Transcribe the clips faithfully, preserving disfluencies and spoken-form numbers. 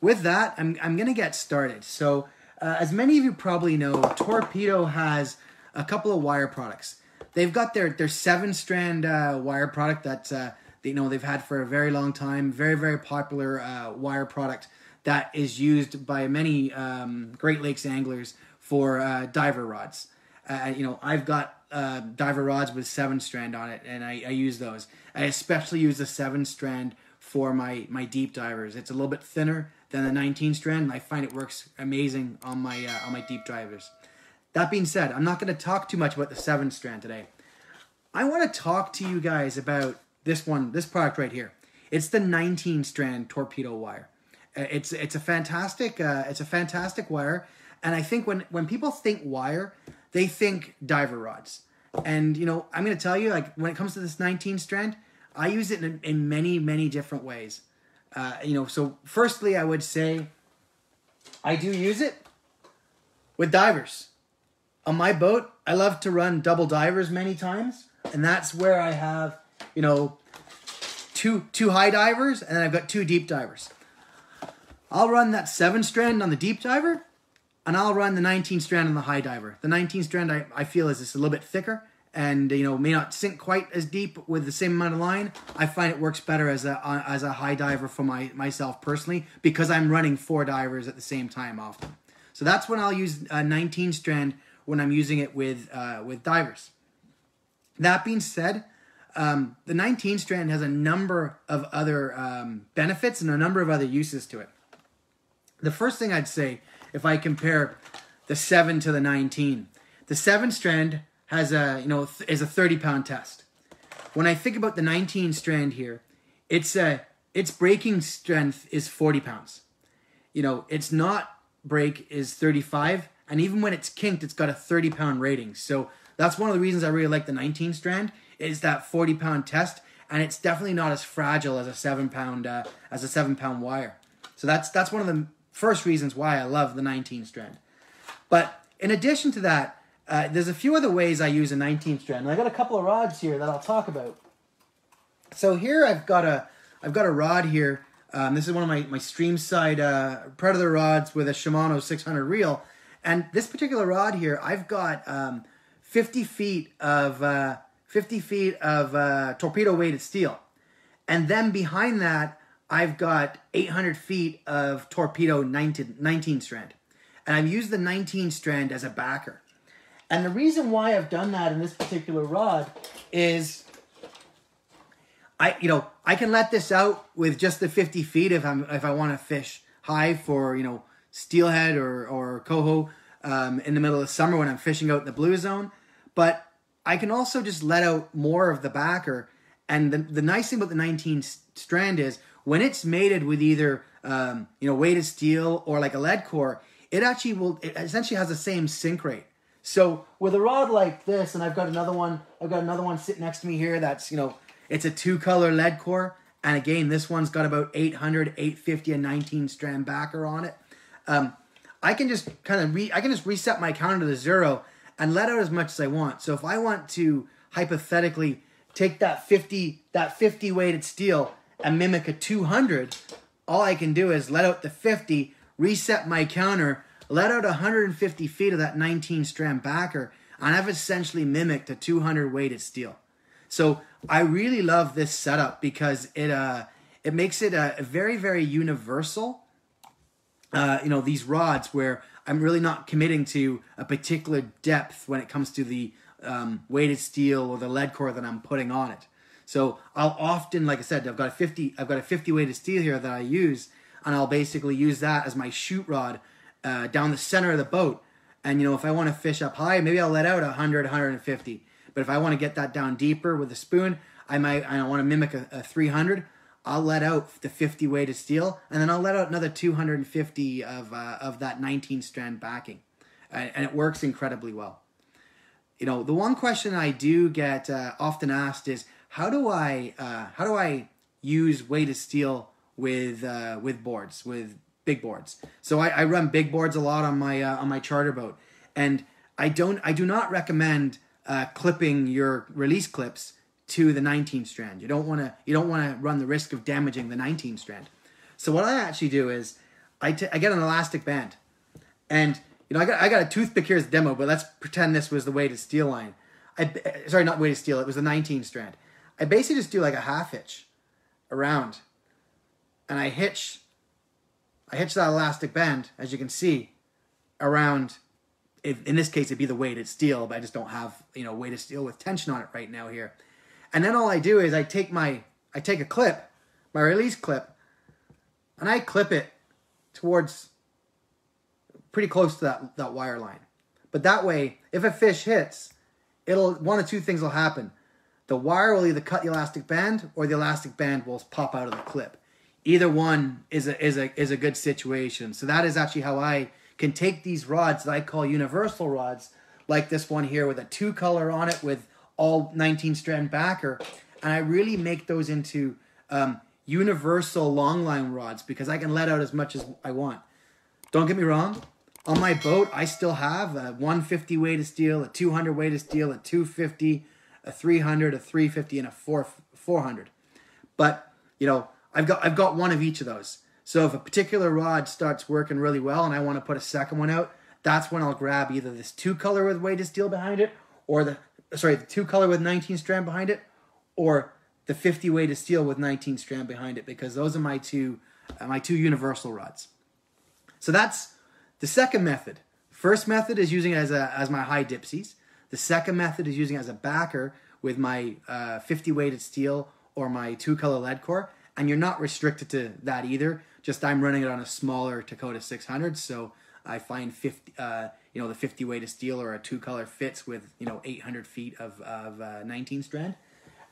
with that, I'm, I'm going to get started. So uh, as many of you probably know, Torpedo has a couple of wire products. They've got their, their seven strand uh, wire product that uh, they, you know, they've had for a very long time. Very, very popular uh, wire product that is used by many um, Great Lakes anglers for uh, diver rods. Uh, you know, I've got uh, diver rods with seven strand on it, and I, I use those. I especially use the seven strand for my, my deep divers. It's a little bit thinner than the nineteen strand, and I find it works amazing on my, uh, on my deep divers. That being said, I'm not going to talk too much about the seven strand today. I want to talk to you guys about this one, this product right here. It's the nineteen strand torpedo wire. It's it's a fantastic uh, it's a fantastic wire, and I think when when people think wire, they think diver rods. And you know, I'm going to tell you, like when it comes to this nineteen strand, I use it in, in many many different ways. Uh, you know, so firstly, I would say I do use it with divers. On my boat, I love to run double divers many times, and that's where I have, you know, two two high divers, and then I've got two deep divers. I'll run that seven strand on the deep diver, and I'll run the nineteen strand on the high diver. The nineteen strand, I, I feel, is just a little bit thicker and, you know, may not sink quite as deep with the same amount of line. I find it works better as a, as a high diver for my, myself personally, because I'm running four divers at the same time often. So that's when I'll use a nineteen strand when I'm using it with, uh, with divers. That being said, um, the nineteen strand has a number of other um, benefits and a number of other uses to it. The first thing I'd say, if I compare the seven to the nineteen, the seven strand has a, you know, th is a thirty pound test. When I think about the nineteen strand here, it's a, its breaking strength is forty pounds. You know, its knot break is thirty-five, and even when it's kinked, it's got a thirty pound rating. So that's one of the reasons I really like the nineteen strand, is that forty pound test, and it's definitely not as fragile as a seven pound uh, as a seven pound wire. So that's that's one of the first reasons why I love the nineteen strand. But in addition to that, uh, there's a few other ways I use a nineteen strand. And I got a couple of rods here that I'll talk about. So here I've got a I've got a rod here. Um, this is one of my my Streamside uh, Predator rods with a Shimano six hundred reel. And this particular rod here, I've got um, fifty feet of uh, fifty feet of uh, torpedo weighted steel, and then behind that, I've got eight hundred feet of torpedo nineteen, nineteen strand. And I've used the nineteen strand as a backer. And the reason why I've done that in this particular rod is, I, you know, I can let this out with just the fifty feet if, I'm, if I want to fish high for, you know, steelhead or, or coho um, in the middle of summer when I'm fishing out in the blue zone. But I can also just let out more of the backer. And the, the nice thing about the nineteen strand is, when it's mated with either, um, you know, weighted steel or like a lead core, it actually will, it essentially has the same sink rate. So with a rod like this, and I've got another one, I've got another one sitting next to me here that's, you know, it's a two color lead core. And again, this one's got about eight hundred, eight fifty, and nineteen strand backer on it. Um, I can just kind of re, I can just reset my counter to zero and let out as much as I want. So if I want to hypothetically take that fifty, that fifty weighted steel and mimic a two hundred, all I can do is let out the fifty, reset my counter, let out one hundred fifty feet of that nineteen strand backer, and I've essentially mimicked a two hundred weighted steel. So I really love this setup because it uh it makes it a very very universal. Uh, you know, these rods where I'm really not committing to a particular depth when it comes to the um, weighted steel or the lead core that I'm putting on it. So I'll often, like I said, I've got a fifty, I've got a fifty weighted steel here that I use, and I'll basically use that as my shoot rod uh, down the center of the boat. And you know, if I want to fish up high, maybe I'll let out one hundred, one fifty. But if I want to get that down deeper with a spoon, I might, I want to mimic a, a three hundred. I'll let out the fifty weighted steel, and then I'll let out another two hundred fifty of uh, of that nineteen strand backing, and, and it works incredibly well. You know, the one question I do get uh, often asked is, how do I uh, how do I use weighted steel with uh, with boards, with big boards? So I, I run big boards a lot on my uh, on my charter boat, and I don't I do not recommend uh, clipping your release clips to the nineteen strand. You don't want to you don't want to run the risk of damaging the nineteen strand. So what I actually do is I, t I get an elastic band. And, you know, I got, I got a toothpick here as a demo, but let's pretend this was the weighted steel line. I, sorry, not weighted steel. It was the nineteen strand. I basically just do like a half hitch around. And I hitch, I hitch that elastic band, as you can see, around. If, in this case, it'd be the weighted steel, but I just don't have, you know, weighted steel with tension on it right now here. And then all I do is I take my, I take a clip, my release clip, and I clip it towards pretty close to that, that wire line. But that way, if a fish hits, it'll, one of two things will happen. The wire will either cut the elastic band, or the elastic band will pop out of the clip. Either one is a, is a, is a good situation. So that is actually how I can take these rods that I call universal rods, like this one here with a two color on it with all nineteen strand backer, and I really make those into um, universal longline rods because I can let out as much as I want. Don't get me wrong, on my boat I still have a one fifty weighted steel, a two hundred weighted steel, a two fifty, a three hundred, a three fifty, and a four hundred. But you know, I've got I've got one of each of those. So if a particular rod starts working really well and I want to put a second one out, that's when I'll grab either this two color with weighted steel behind it, or the sorry the two color with nineteen strand behind it, or the fifty weighted steel with nineteen strand behind it, because those are my two uh, my two universal rods. So that's the second method. First method is using it as a as my high dipsies. The second method is using it as a backer with my uh, fifty weighted steel or my two color lead core. And you're not restricted to that either. Just I'm running it on a smaller Tekota six hundred, so I find fifty, uh, you know, the fifty weighted steel or a two color fits with, you know, eight hundred feet of of uh, nineteen strand.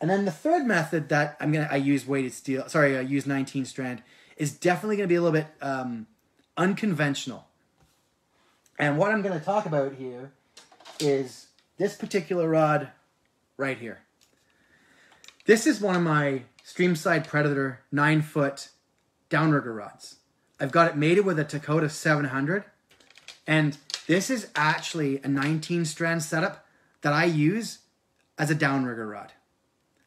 And then the third method that I'm gonna I use weighted steel. Sorry, I use nineteen strand is definitely gonna be a little bit um, unconventional. And what I'm gonna talk about here is this particular rod right here. This is one of my Streamside Predator nine foot downrigger rods. I've got it mated with a Tekota seven hundred, and this is actually a nineteen strand setup that I use as a downrigger rod.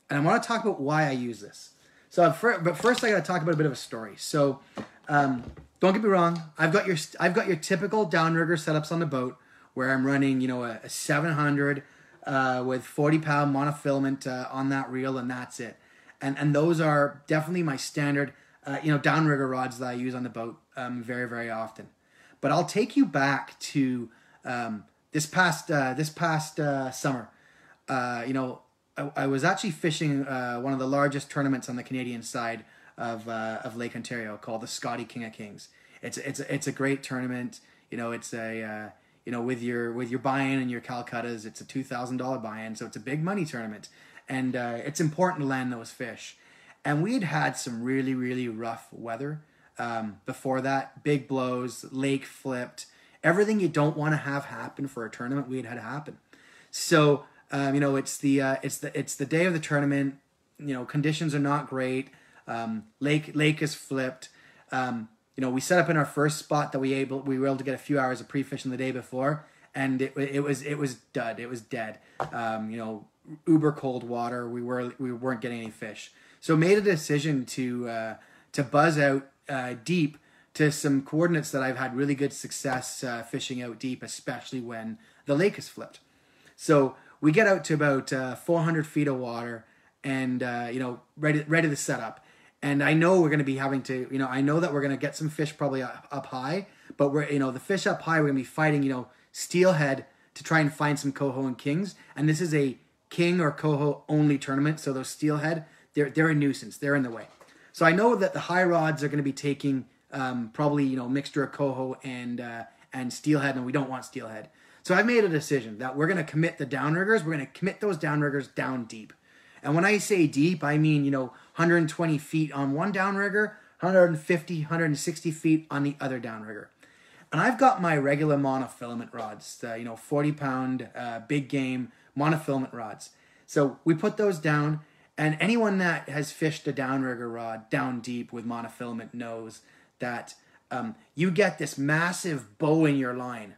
And I want to talk about why I use this. So, for, but first I got to talk about a bit of a story. So, um, don't get me wrong. I've got your I've got your typical downrigger setups on the boat where I'm running, you know, a, a seven hundred uh, with forty pound monofilament uh, on that reel, and that's it. And, and those are definitely my standard, uh, you know, downrigger rods that I use on the boat um, very, very often. But I'll take you back to um, this past uh, this past uh, summer. Uh, you know, I, I was actually fishing uh, one of the largest tournaments on the Canadian side of uh, of Lake Ontario called the Scotty King of Kings. It's it's it's a great tournament. You know, it's a uh, you know with your with your buy-in and your Calcuttas, it's a two thousand dollar buy-in, so it's a big money tournament. And uh, it's important to land those fish. And we'd had some really, really rough weather um, before that. Big blows, lake flipped, everything you don't want to have happen for a tournament, we had had happen. So um, you know, it's the uh, it's the it's the day of the tournament. You know, conditions are not great. Um, lake lake is flipped. Um, you know, we set up in our first spot that we able we were able to get a few hours of pre-fishing the day before, and it it was it was dud. It was dead. Um, you know. Uber cold water. We were we weren't getting any fish, so made a decision to uh, to buzz out uh, deep to some coordinates that I've had really good success uh, fishing out deep, especially when the lake is flipped. So we get out to about uh, four hundred feet of water, and uh, you know, ready ready to set up. And I know we're going to be having to, you know, I know that we're going to get some fish probably up, up high, but we're, you know, the fish up high, we're going to be fighting, you know, steelhead to try and find some coho and kings, and this is a king or coho only tournament, so those steelhead, they're they're a nuisance. They're in the way. So I know that the high rods are going to be taking um, probably, you know, mixture of coho and uh, and steelhead, and we don't want steelhead. So I've made a decision that we're going to commit the downriggers. We're going to commit those downriggers down deep. And when I say deep, I mean, you know, one hundred twenty feet on one downrigger, one hundred fifty, one hundred sixty feet on the other downrigger. And I've got my regular monofilament rods, uh, you know, forty pound uh, big game monofilament rods. So we put those down, and anyone that has fished a downrigger rod down deep with monofilament knows that um, you get this massive bow in your line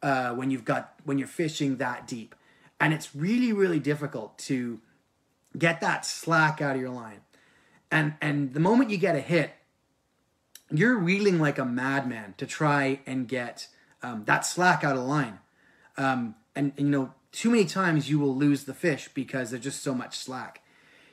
uh, when you've got when you're fishing that deep, and it's really, really difficult to get that slack out of your line. And and the moment you get a hit, you're reeling like a madman to try and get um, that slack out of line. Um, and, and, you know, too many times you will lose the fish because there's just so much slack.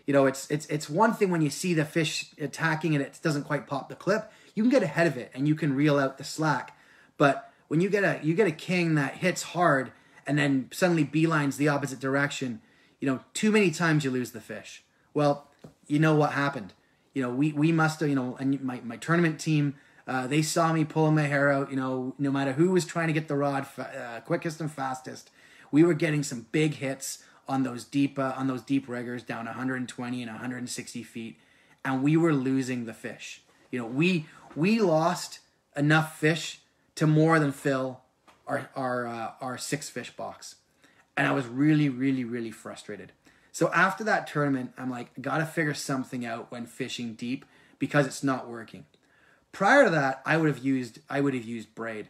You know, it's, it's, it's one thing when you see the fish attacking and it doesn't quite pop the clip. You can get ahead of it and you can reel out the slack. But when you get a, you get a king that hits hard and then suddenly beelines the opposite direction, you know, too many times you lose the fish. Well, you know what happened. You know, we, we must have, you know, and my, my tournament team, uh, they saw me pulling my hair out, you know, no matter who was trying to get the rod fa uh, quickest and fastest, we were getting some big hits on those deep, uh, on those deep riggers down one hundred twenty and one hundred sixty feet. And we were losing the fish. You know, we, we lost enough fish to more than fill our, our, uh, our six fish box. And I was really, really, really frustrated. So after that tournament, I'm like, got to figure something out when fishing deep because it's not working. Prior to that, I would have used I would have used braid,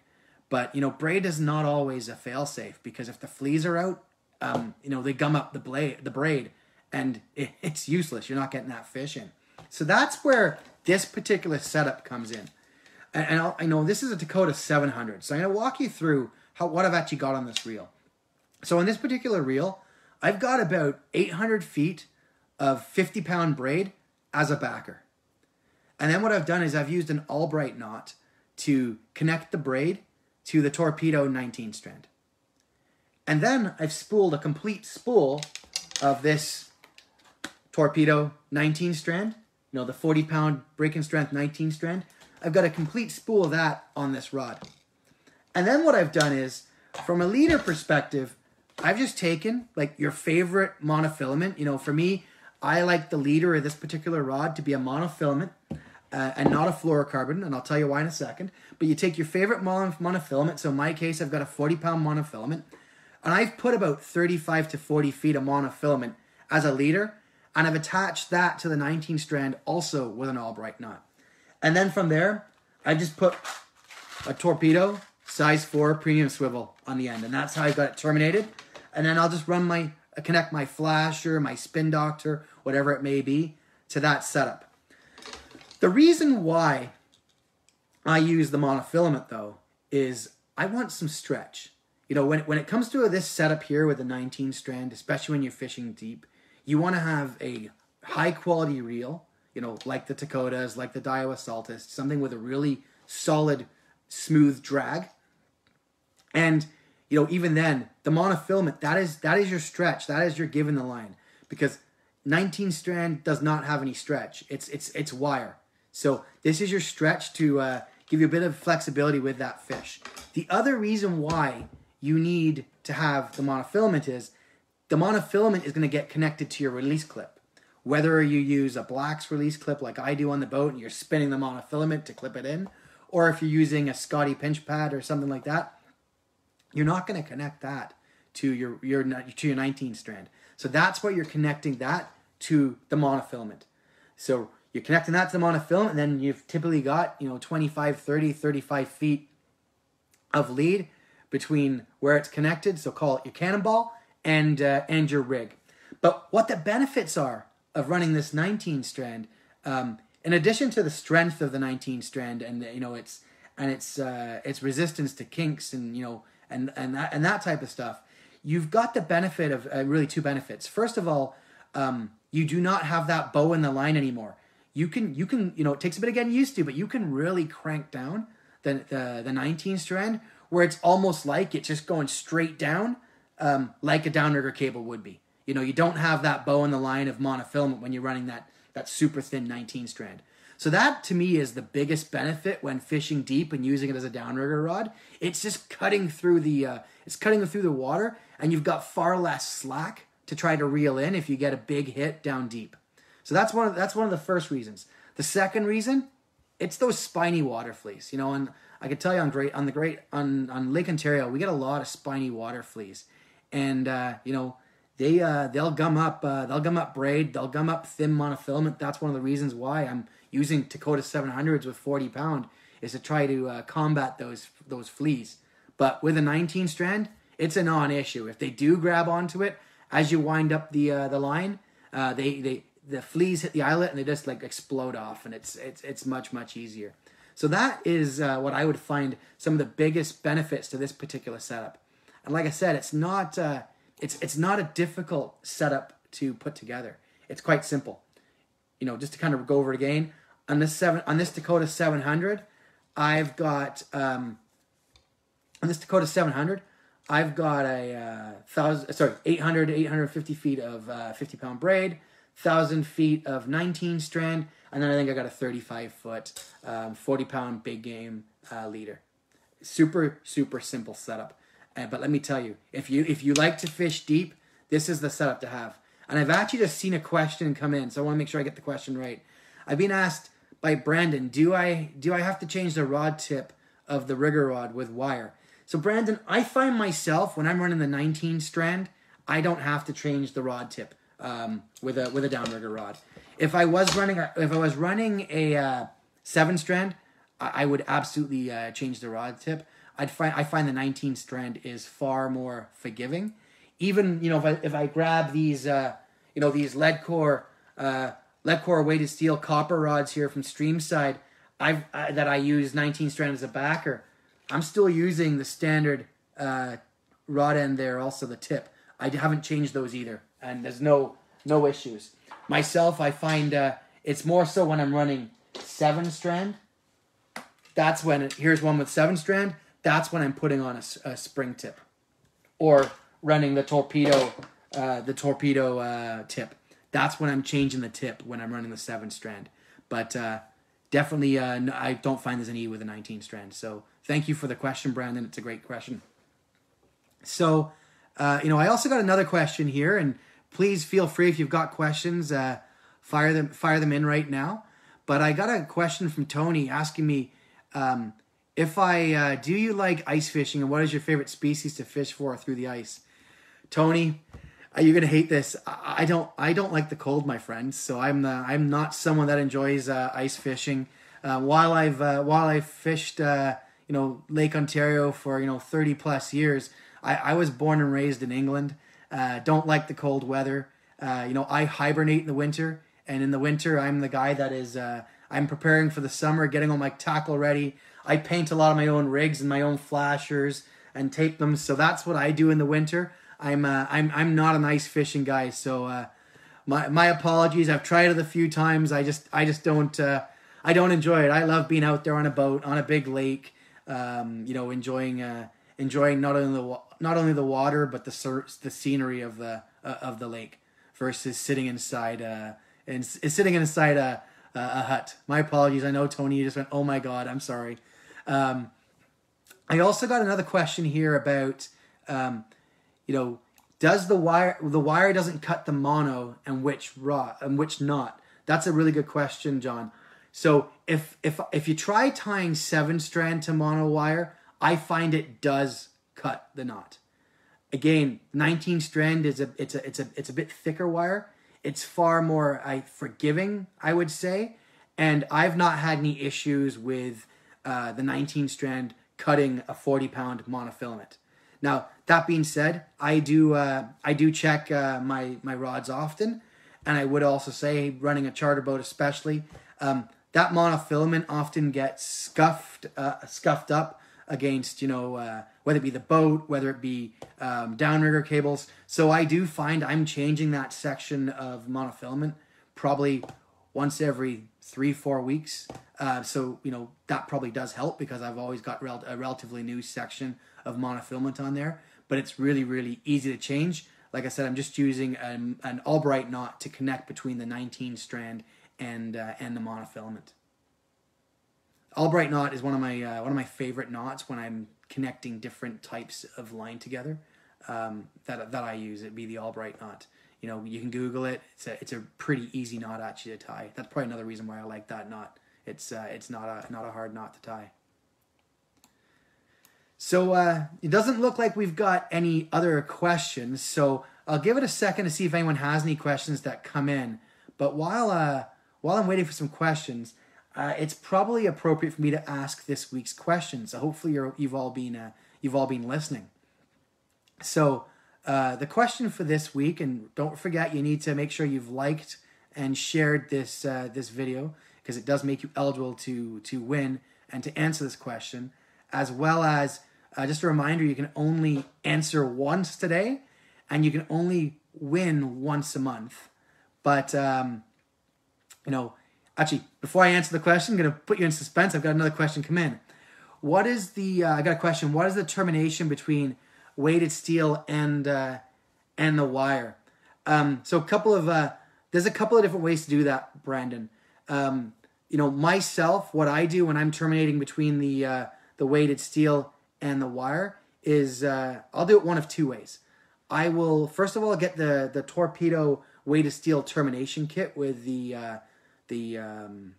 but you know, braid is not always a fail-safe because if the fleas are out, um, you know, they gum up the blade, the braid, and it, it's useless. You're not getting that fish in. So that's where this particular setup comes in. And, and I'll, I know this is a Tekota seven hundred, so I'm gonna walk you through how what I've actually got on this reel. So on this particular reel, I've got about eight hundred feet of fifty pound braid as a backer. And then what I've done is I've used an Albright knot to connect the braid to the Torpedo nineteen strand. And then I've spooled a complete spool of this Torpedo nineteen strand, you know, the forty pound breaking strength nineteen strand. I've got a complete spool of that on this rod. And then what I've done is, from a leader perspective, I've just taken like your favorite monofilament. You know, for me, I like the leader of this particular rod to be a monofilament uh, and not a fluorocarbon. And I'll tell you why in a second. But you take your favorite mono monofilament. So in my case, I've got a forty pound monofilament. And I've put about thirty-five to forty feet of monofilament as a leader. And I've attached that to the nineteen strand also with an Albright knot. And then from there, I just put a Torpedo size four premium swivel on the end. And that's how I got it terminated. And then I'll just run my, connect my flasher, my Spin Doctor, whatever it may be, to that setup. The reason why I use the monofilament though, is I want some stretch. You know, when, when it comes to this setup here with the nineteen strand, especially when you're fishing deep, you want to have a high quality reel, you know, like the Tekotas, like the Daiwa Saltist, something with a really solid, smooth drag. And, you know, even then, the monofilament, that is that is your stretch. That is your give in the line. Because nineteen strand does not have any stretch. It's it's it's wire. So this is your stretch to uh, give you a bit of flexibility with that fish. The other reason why you need to have the monofilament is the monofilament is going to get connected to your release clip. Whether you use a Black's release clip like I do on the boat and you're spinning the monofilament to clip it in, or if you're using a Scotty pinch pad or something like that, you're not going to connect that to your, your, to your nineteen strand. So that's what you're connecting that to the monofilament. So you're connecting that to the monofilament, and then you've typically got, you know, twenty-five, thirty, thirty-five feet of lead between where it's connected, so call it your cannonball, and, uh, and your rig. But what the benefits are of running this nineteen strand, um, in addition to the strength of the nineteen strand and, you know, it's, and it's, uh, it's resistance to kinks and, you know, And, and, that, and that type of stuff, you've got the benefit of uh, really two benefits. First of all, um, you do not have that bow in the line anymore. You can, you can, you know, it takes a bit of getting used to, but you can really crank down the, the, the nineteen strand where it's almost like it's just going straight down um, like a downrigger cable would be. You know, you don't have that bow in the line of monofilament when you're running that, that super thin nineteen strand. So that, to me, is the biggest benefit when fishing deep and using it as a downrigger rod. It's just cutting through the, uh, it's cutting through the water, and you've got far less slack to try to reel in if you get a big hit down deep. So that's one of, that's one of the first reasons. The second reason, it's those spiny water fleas. You know, and I can tell you on great on the great on on Lake Ontario, we get a lot of spiny water fleas, and uh, you know they uh, they'll gum up uh, they'll gum up braid, they'll gum up thin monofilament. That's one of the reasons why I'm using Tekota seven hundreds with forty pound is to try to uh, combat those those fleas. But with a nineteen strand, it's a non-issue. If they do grab onto it, as you wind up the uh, the line, uh, they they the fleas hit the eyelet and they just like explode off, and it's it's it's much much easier. So that is uh, what I would find some of the biggest benefits to this particular setup. And like I said, it's not uh, it's it's not a difficult setup to put together. It's quite simple. You know, just to kind of go over it again, on this seven on this Tekota seven hundred, I've got um, on this Tekota seven hundred, I've got a uh, thousand sorry eight hundred to eight hundred fifty feet of uh, fifty pound braid, thousand feet of nineteen strand. And then I think I got a thirty-five foot, um, forty pound big game uh, leader. Super, super simple setup. Uh, but let me tell you, if you if you like to fish deep, this is the setup to have. And I've actually just seen a question come in, so I want to make sure I get the question right. I've been asked by Brandon, do I do I have to change the rod tip of the rigger rod with wire? So Brandon, I find myself when I'm running the nineteen strand, I don't have to change the rod tip um, with a with a downrigger rod. If I was running, if I was running a uh, seven strand, I, I would absolutely uh, change the rod tip. I'd find I find the nineteen strand is far more forgiving. Even you know if I if I grab these uh, you know these lead core uh, lead core weighted steel copper rods here from Streamside, I've I, that I use nineteen strand as a backer. I'm still using the standard uh, rod end there, also the tip. I haven't changed those either, and there's no no issues. Myself, I find uh, it's more so when I'm running seven strand. That's when, it, here's one with seven strand. That's when I'm putting on a, a spring tip, or running the torpedo, uh, the torpedo uh, tip. That's when I'm changing the tip when I'm running the seven strand. But uh, definitely, uh, no, I don't find there's an E with a nineteen strand. So thank you for the question, Brandon. It's a great question. So, uh, you know, I also got another question here, and please feel free if you've got questions, uh, fire them fire them in right now. But I got a question from Tony asking me, um, if I uh, do you like ice fishing, and what is your favorite species to fish for through the ice? Tony, you're gonna hate this. I, I don't I don't like the cold, my friends. So I'm the, I'm not someone that enjoys uh, ice fishing. Uh, while I've uh, while I fished uh, you know Lake Ontario for you know thirty plus years, I, I was born and raised in England. Uh, don't like the cold weather. Uh, you know, I hibernate in the winter, and in the winter, I'm the guy that is, uh, I'm preparing for the summer, getting all my tackle ready. I paint a lot of my own rigs and my own flashers and tape them. So that's what I do in the winter. I'm, uh, I'm, I'm not an ice fishing guy. So, uh, my, my apologies. I've tried it a few times. I just, I just don't, uh, I don't enjoy it. I love being out there on a boat, on a big lake, um, you know, enjoying, uh, enjoying not only the not only the water but the the scenery of the uh, of the lake versus sitting inside uh and sitting inside a a hut. My apologies. I know, Tony, you just went, oh my God, I'm sorry. Um, I also got another question here about um, you know does the wire the wire doesn't cut the mono, and which rod and which knot? That's a really good question, John. So if if if you try tying seven strand to mono wire, I find it does cut the knot. Again, nineteen strand is a it's a it's a it's a bit thicker wire. It's far more I, forgiving, I would say, and I've not had any issues with uh, the nineteen strand cutting a forty pound monofilament. Now that being said, I do uh, I do check uh, my my rods often, and I would also say running a charter boat especially, um, that monofilament often gets scuffed uh, scuffed up against, you know, uh, whether it be the boat, whether it be um, downrigger cables. So I do find I'm changing that section of monofilament probably once every three, four weeks. Uh, so, you know, that probably does help because I've always got rel a relatively new section of monofilament on there. But it's really, really easy to change. Like I said, I'm just using an, an Albright knot to connect between the nineteen strand and, uh, and the monofilament. Albright knot is one of my uh, one of my favorite knots when I'm connecting different types of line together. Um, that that I use it'd be the Albright knot. You know, you can Google it. It's a it's a pretty easy knot actually to tie. That's probably another reason why I like that knot. It's uh, it's not a not a hard knot to tie. So uh, it doesn't look like we've got any other questions. So I'll give it a second to see if anyone has any questions that come in. But while uh, while I'm waiting for some questions. Uh, it's probably appropriate for me to ask this week's question. So hopefully you're, you've all been uh, you've all been listening. So uh, the question for this week, and don't forget, you need to make sure you've liked and shared this uh, this video because it does make you eligible to to win and to answer this question, as well as uh, just a reminder, you can only answer once today and you can only win once a month. But, um, you know, actually, before I answer the question, I'm going to put you in suspense. I've got another question come in. What is the, uh, I got a question, what is the termination between weighted steel and uh, and the wire? Um, so a couple of, uh, there's a couple of different ways to do that, Brandon. Um, you know, myself, what I do when I'm terminating between the, uh, the weighted steel and the wire is, uh, I'll do it one of two ways. I will, first of all, get the, the Torpedo Weighted Steel termination kit with the, uh, the, um,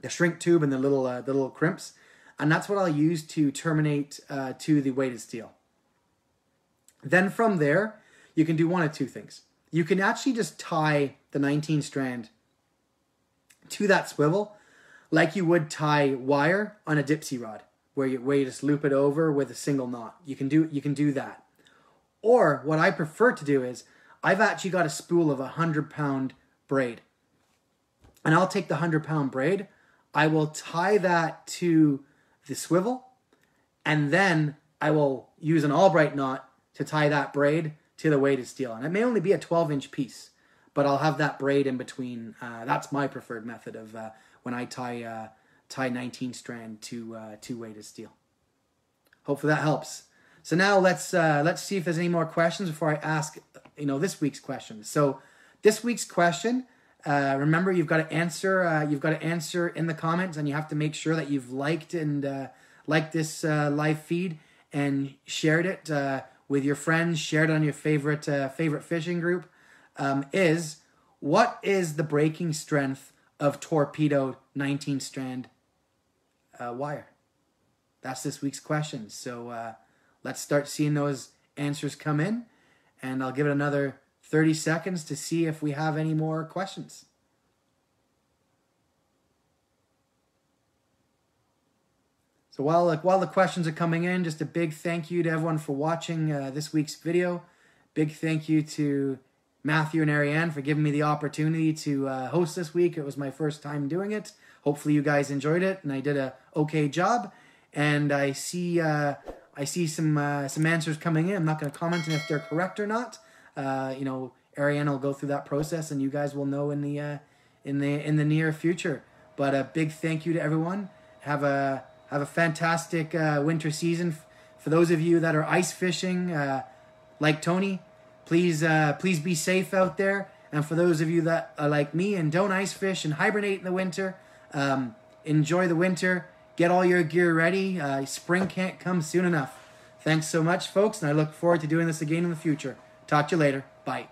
the shrink tube and the little, uh, the little crimps. And that's what I'll use to terminate uh, to the weighted steel. Then from there, you can do one of two things. You can actually just tie the nineteen strand to that swivel like you would tie wire on a dipsy rod, where you, where you just loop it over with a single knot. You can do, you can do that. Or what I prefer to do is I've actually got a spool of a hundred pound braid. And I'll take the hundred pound braid. I will tie that to the swivel, and then I will use an Albright knot to tie that braid to the weighted steel. And it may only be a twelve inch piece, but I'll have that braid in between. Uh, that's my preferred method of uh, when I tie uh, tie nineteen strand to uh, to weighted steel. Hopefully that helps. So now let's uh, let's see if there's any more questions before I ask you know this week's question. So this week's question. Uh, remember, you've got to answer. Uh, you've got to answer in the comments, and you have to make sure that you've liked and uh, liked this uh, live feed and shared it uh, with your friends. Shared it on your favorite uh, favorite fishing group. Um, is what is the breaking strength of Torpedo nineteen strand uh, wire? That's this week's question. So uh, let's start seeing those answers come in, and I'll give it another thirty seconds to see if we have any more questions. So while, like, while the questions are coming in, just a big thank you to everyone for watching uh, this week's video. Big thank you to Matthew and Ariane for giving me the opportunity to uh, host this week. It was my first time doing it. Hopefully you guys enjoyed it and I did a okay job. And I see, uh, I see some, uh, some answers coming in. I'm not going to comment on if they're correct or not. Uh, you know, Ariane will go through that process, and you guys will know in the uh, in the in the near future. But a big thank you to everyone. Have a have a fantastic uh, winter season. For those of you that are ice fishing, uh, like Tony, please uh, please be safe out there. And for those of you that are like me and don't ice fish and hibernate in the winter, um, enjoy the winter. Get all your gear ready. Uh, spring can't come soon enough. Thanks so much, folks, and I look forward to doing this again in the future. Talk to you later. Bye.